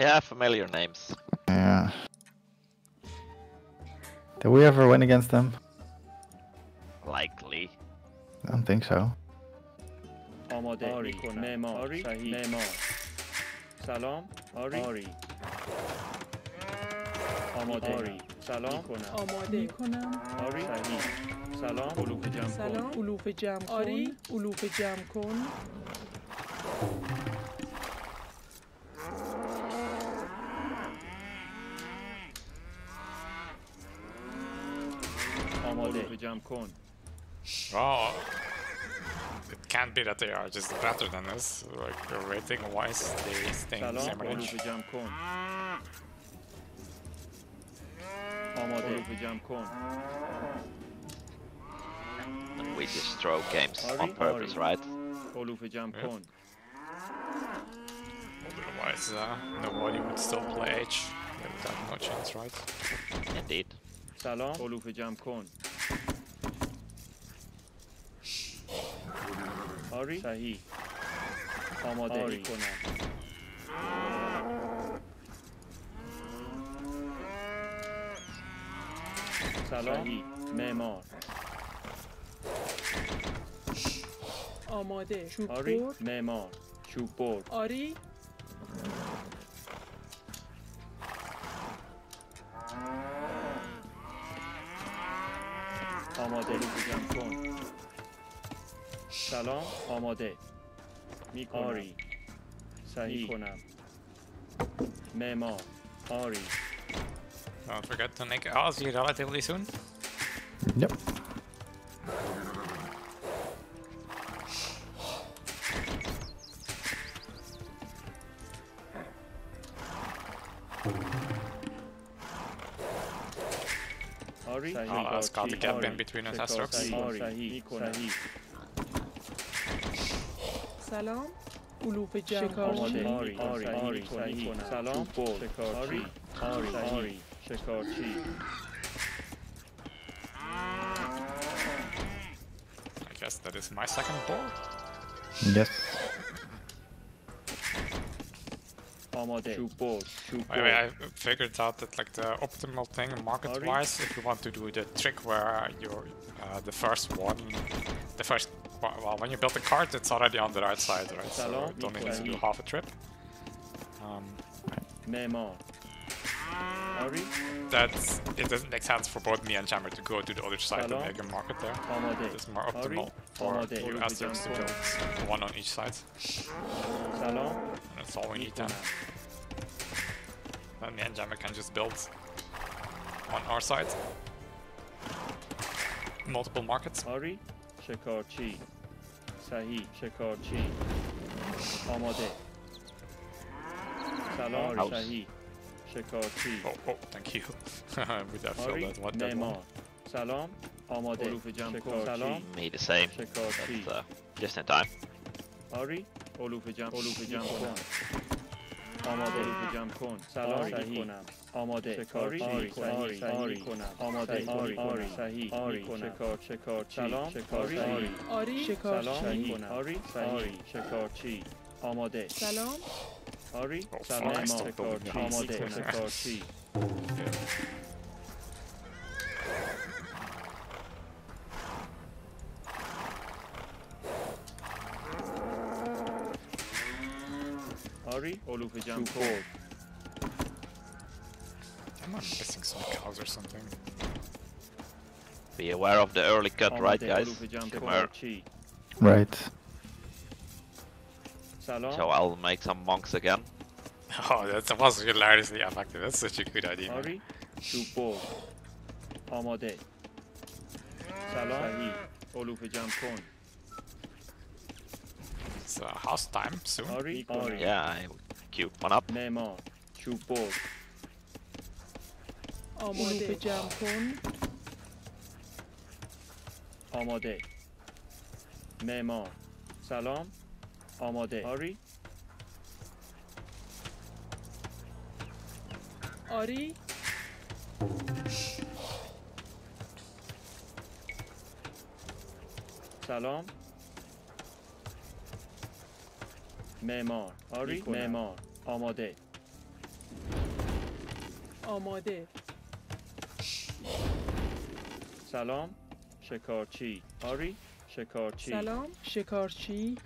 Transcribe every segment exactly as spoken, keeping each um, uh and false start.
Yeah, familiar names. Yeah. Did we ever win against them? Likely. I don't think so. Omodori, Memo, Shahid, Memo. Salam, Ori. Omodori, Salam, Omodori, Shahid, Salam, Uluf Jam, Ori, Uluf Jam Kun. Jump cone. Oh, it can't be that they are just better than us. Like rating wise, they stay in the same range. We just throw games on purpose, right? Yeah. Otherwise, uh, nobody would still play H. They would have no chance, right? Indeed. Salam, Oluf Jam Kon. Ori, Sahi, Omodori, Salam, Memor, Omade, Shupor, Memor, Shupor, Ori. آماده میگم کن سلام آماده میکنم آری صحیح کنم مما آری. Don't forget to make Aussie relatively soon. Yep. I'll ask how the gap in between us has rocks. Salam, Uluf Jam, Ori, Ori, Ori, Salam, Ori, Ori, Ori, Shekorchi. I guess that is my second ball. Yes. Wait, I figured out that like the optimal thing market-wise, if you want to do the trick where you're uh, the first one, the first well, when you build the cart, it's already on the right side, right? So you don't need to do half a trip. Um, that it doesn't make sense for both me and Chamber to go to the other side and make a market there. It's more optimal for you asterisks to build one on each side. That's all we need then. And me and Jammer can just build on our side multiple markets. Ori, Shekorchi, Sahi, Shekorchi, Omode, Salam, Sahi, Shekorchi. Oh, oh, thank you. Would I feel that one? That one. Salam, Omode, Salam. Me the same. But, uh, just in time. Ori. Oluf Jam, Oluf Jam Kon. Amade Oluf Jam Kon. Salam Konam. Amade Shekari, Shekari, Shekari Konam. Amade Ori, Ori, Sahi, Ori Konam. Shekar, Shekar, Salam, Shekari, Ori, Shekar, Sahi Konam. Ori, Sahi, Shekarchi. Amade. Salam. Ori, Salam, Shekar, Amade, Shekarchi. Oluf Jam Kon. Am I missing some cows or something? Be aware of the early cut, right, guys? Right. So I'll make some monks again. Oh, that was hilariously effective. That's such a good idea. Ori, Shupor, Amade, Salam, Oluf Jam Kon. It's uh, house time soon. Ori, Ori. Yeah, I queue one up. Memo, Chupor. Omode Jam Kon. Omode. Memo. Salam. Omode. Ori. Ori. Salam. Memor, Ori, Memor, Amade, آماده. سلام شکارچی. آری شکارچی. سلام شکارچی.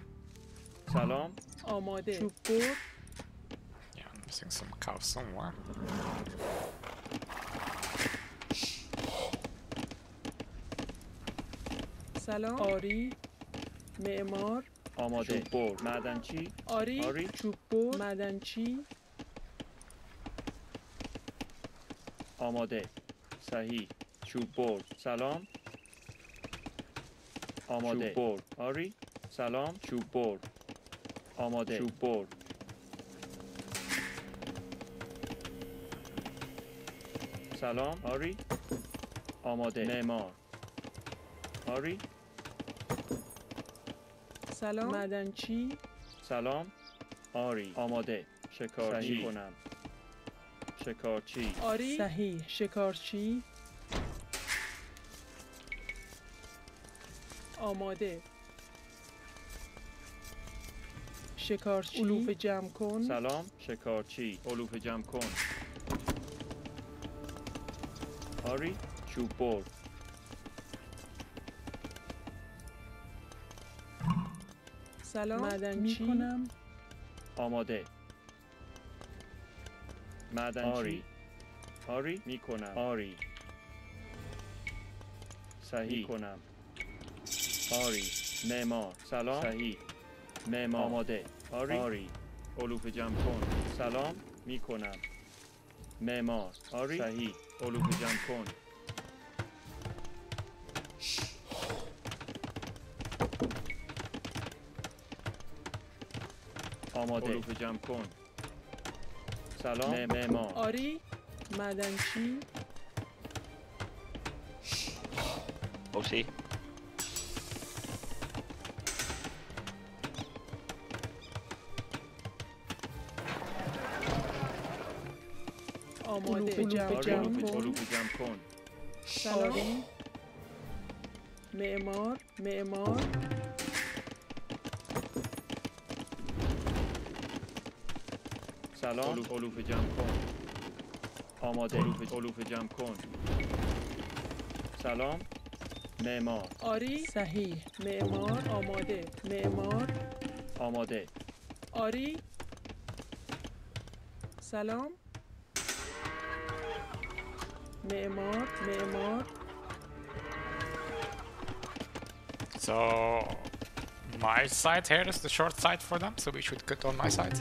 سلام آماده. چوب برد. Yeah, I'm missing some cow somewhere. سلام آری معمار. آماده. چوب برد. معدنچی. آری. آری چوب برد. معدنچی. آماده. صحیح. چوب برد. سلام. آماده. چوب برد. آری. سلام. چوب برد. آماده. چوب برد. سلام. آری. آماده. معمار. آری. سلام. معدنچی. سلام. آری. آماده. شکارچی کنم. شکارچی. آری. صحیح. شکارچی. آماده. شکارچی. علوف جمع کن. سلام. شکارچی. علوف جمع کن. آری. چوب برد. سلام. معدنچی. آماده. معدنچی. آری. آری. می کنم. آری. صحیح. کنم. آری. معمار. سلام. صحیح. معمار. آماده. آری. آری. علوف جمع کن. سلام. می کنم. معمار. آری. صحیح. علوف جمع کن. آماده. علوف جمع کن. سلام. معمار. آری. معدنچی. اوسی. آماده. جمع کن. سلام. معمار. معمار. سلام. علوف جمع کن. آماده. علوف جمع کن. سلام. معمار. آری. صحیح. معمار. آماده. معمار. آماده. آری. سلام. معمار. معمار. So my side here is the short side for them, so we should cut on my side.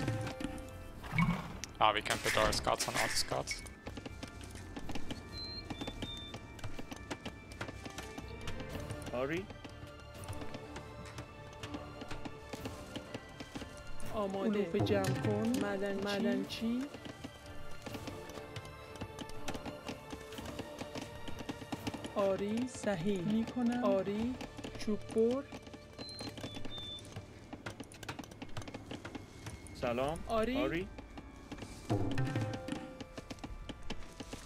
Ah, we can put our scouts on auto scouts. Hurry. آماده. علوف جمع کن. معدنچی. آری. صحیح. می کنم. آری. چوب برد. سلام. آری. آری.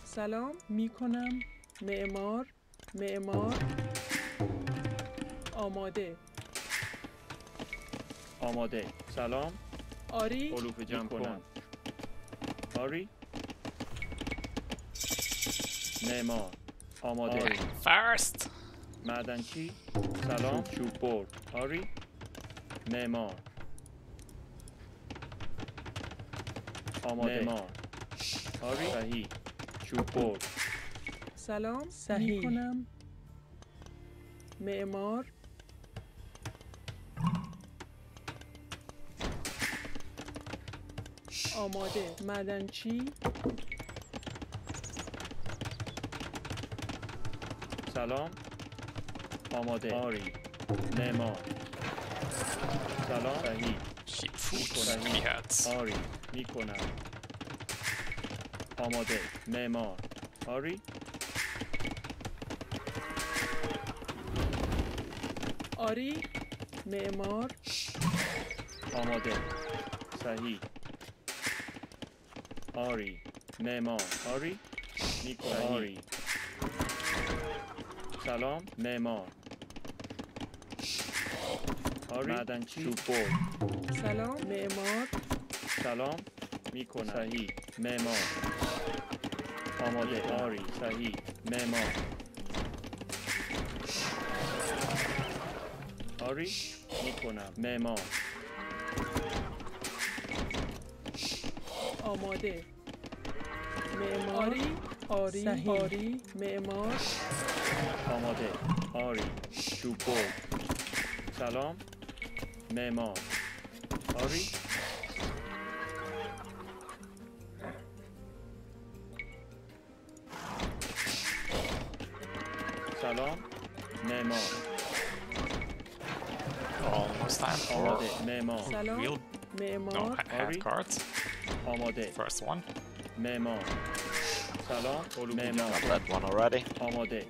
سلام. می کنم. معمار. معمار. آماده. آماده. سلام. آری. علوف جمع کنم. آری. معمار. آماده. آری. First. معدنچی. سلام. چوب برد. آری. معمار. آماده. معمار. آری. صحیح. چوب برد. سلام. صحیح. میکنم. معمار. آماده. معدنچی. سلام. آماده. آری. معمار. سلام. صحیح. آری. میکنم. آماده. معمار. آری. آری. معمار. آماده. صحیح. آری. معمار. آری. میکنم. آری. سلام. معمار. آری. معدنچی. چوب برد. سلام. معمار. سلام. میکنم. صحیح. memo, Omodori, Sahi, memo. Ori, Nikona, memo. Omode, memo. Ori, Ori, Sahi. Ori, memo. Omode, Ori, Shubo. Salam, memo. Ori. Salam, memo. Almost time for memo. Real memo. No, hand card. Amade. First one. Memo. Salam, memo. Got that one already. Amade.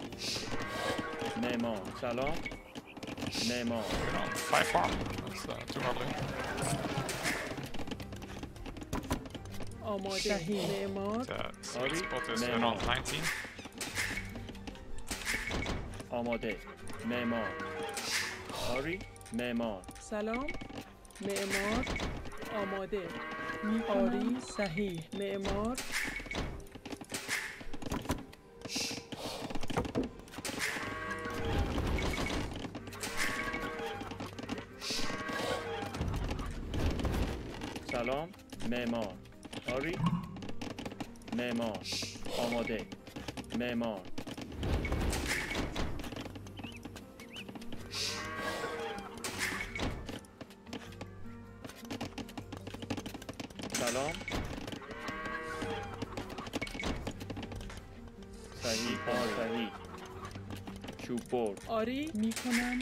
Memo. Salam. Memo. We're on five farm. That's uh, too hardly. Amade. Memo. The sweet spot is around nineteen. آماده معمار آری معمار سلام معمار آماده آری صحیح معمار سلام معمار آری معمار آماده معمار سلام صحیح صحیح چوبور آری میکنم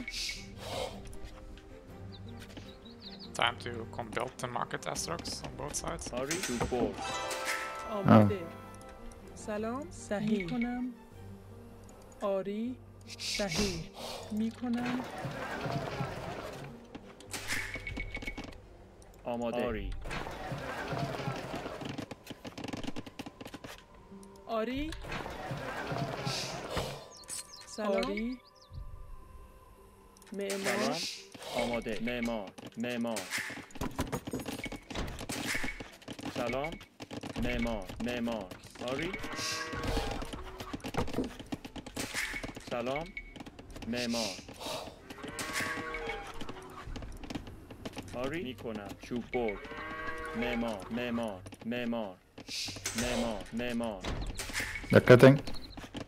time to compel the market asteroids on both sides آری چوبور آماده سلام صحیح میکنم آری صحیح میکنم آماده آری آری سلام معمار آماده معمار معمار سلام معمار معمار آری سلام معمار آری میکنم چوبور معمار معمار معمار معمار معمار They're cutting.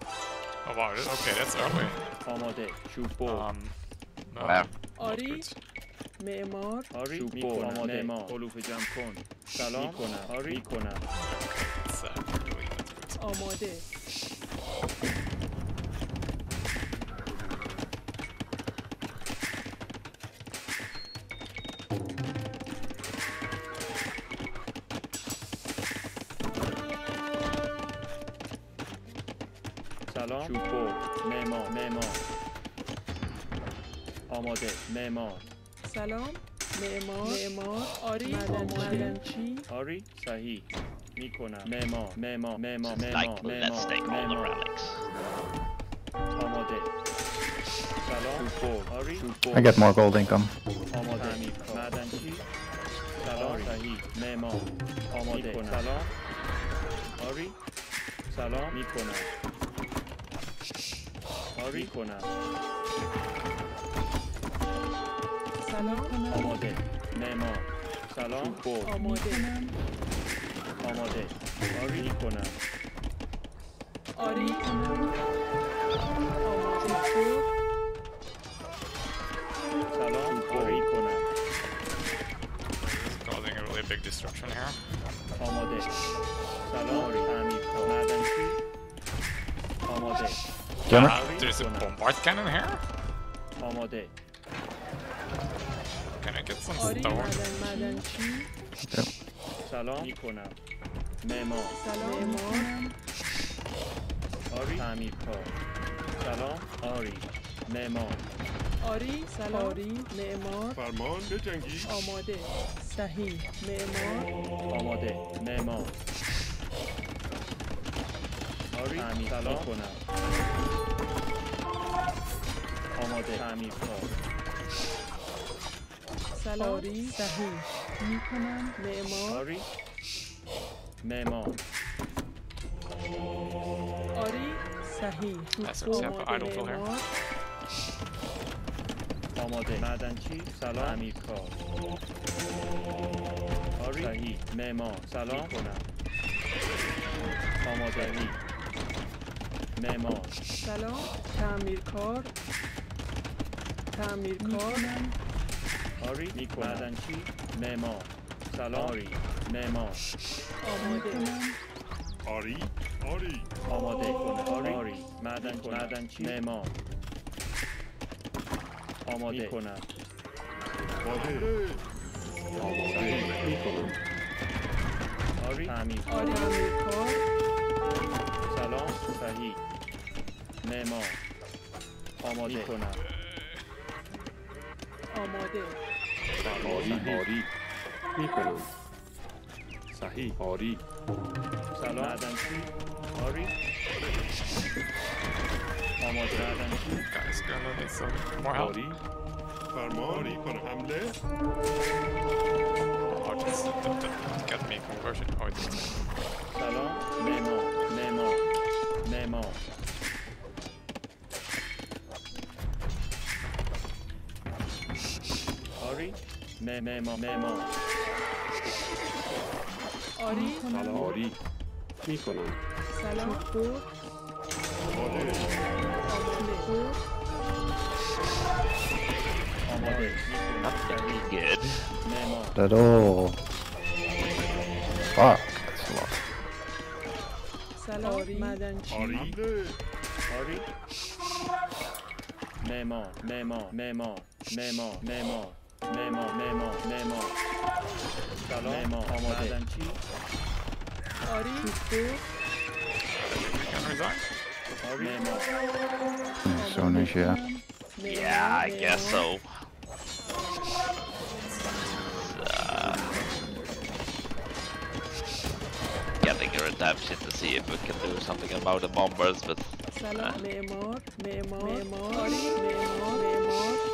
Oh wow, okay, that's our way. Amade, Shupo. Um, no. Ori, Memor, Shupo, Amade, Olufejam Kon, Salam, Ori, Kona. Amade. سلام چوبور معمار معمار آماده معمار سلام معمار معمار آری آمادنچی آری صحیح میکنم معمار معمار معمار معمار معمار آماده سلام چوبور آری I get more gold income آماده معدنچی سلام صحیح معمار آماده سلام آری سلام میکنم آری کنم سلام آماده معمار سلام بور آماده آماده آری کنم آری آماده سلام آری کنم causing a really big disruption here آماده سلام آری امیر معدن آماده Uh, there's a bombard cannon here? Amade. Can I get some stone? Salam Nikona. Memo. Salam. Ori Amiko. Salam Ori. Memo. Ori Salam Ori. Memo. Farman Betangi. Amade. Sahi. Memo. Amade. Memo. آری سلام کنم آماده تعمیر کار سلام آری صحیح میکنم معمار آری Memo. That's what's up. I don't feel here. آماده معدنچی سلام امیرکار آری معمار سلام کنم آماده معمار سلام تعمیرکار تعمیرکار آری میکنم معدنچی معمار سلام آری معمار آماده آری آری آماده کنم آری معدنچی معمار آماده میکنم آماده میکنم آری تعمیر کار سلام صحیح معمار آماده میکنم آماده آری آری میکنم صحیح آری سلام معدنچی آری Guys, gonna need some more help. Farmori for Hamlet. Oh, just don't, don't get me conversion. Oh, it's Salon, Memo, Memo, Memo. Ori, me, Memo, Memo. Ori, Salon, Ori, Nicola. Salon, Not very good. Not at all. Fuck, that's a lot. Salori, Madanchi. Ori. Memo, Memo, Memo, Memo, Memo, Memo, Memo, Memo. Salori, Madanchi. Ori, two. Can resign? Soon as yeah. Yeah, I guess so. Uh, getting a redemption to see if we can do something about the bombers, but. Salon, Memo, Memo, Memo,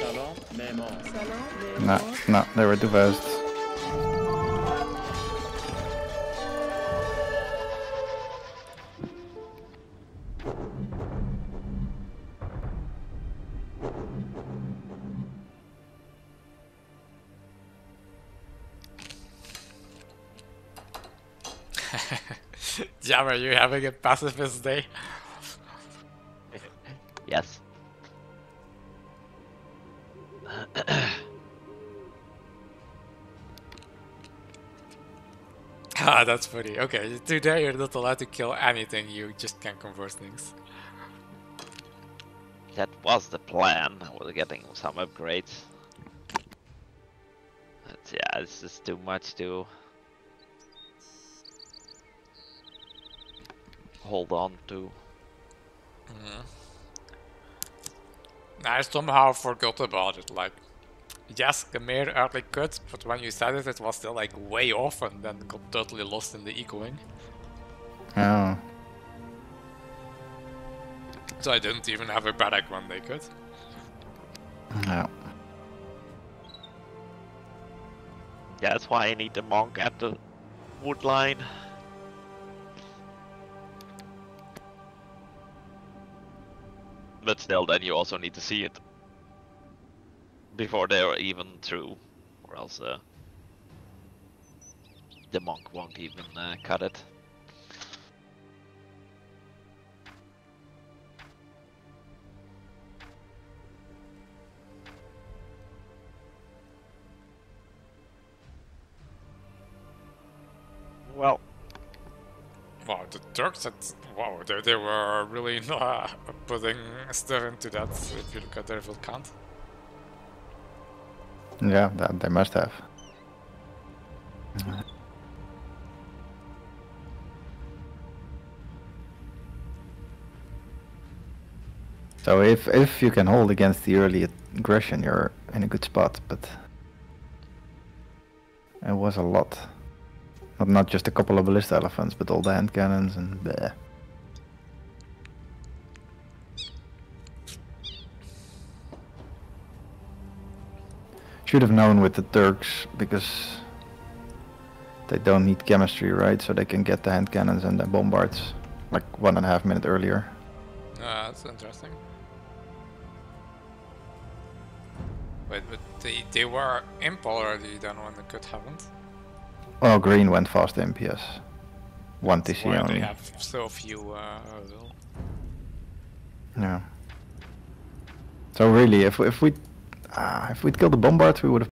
Salon, Memo, Salon, Nah, nah, they were too fast. Jam, are you having a pacifist day? Yes. Ah, that's funny. Okay, today you're not allowed to kill anything, you just can't convert things. That was the plan, we're getting some upgrades. But yeah, this is too much to hold on to. Mm. I somehow forgot about it, like, yes, Khmer early cut, but when you said it, it was still like way off and then got totally lost in the echoing. Oh. So I didn't even have a barrack when they cut. No. Yeah, that's why I need the monk at the wood line. But still, then you also need to see it before they're even through, or else uh, the monk won't even uh, cut it. Well, wow, the Turks had, wow, they, they were really uh, putting stuff into that, if you look at their full count. Yeah, that they must have. So if, if you can hold against the early aggression, you're in a good spot, but it was a lot. But not just a couple of ballista elephants, but all the hand cannons and bleh. Should have known with the Turks, because they don't need chemistry, right? So they can get the hand cannons and the bombards like one and a half minute earlier. Ah, uh, that's interesting. Wait, but they, they were imp already then when the cut happened? Oh, green went fast imp, yes. One T C only. Why they have so few uh, will. Yeah. So really, if if we uh, if we'd killed the bombard, we would have.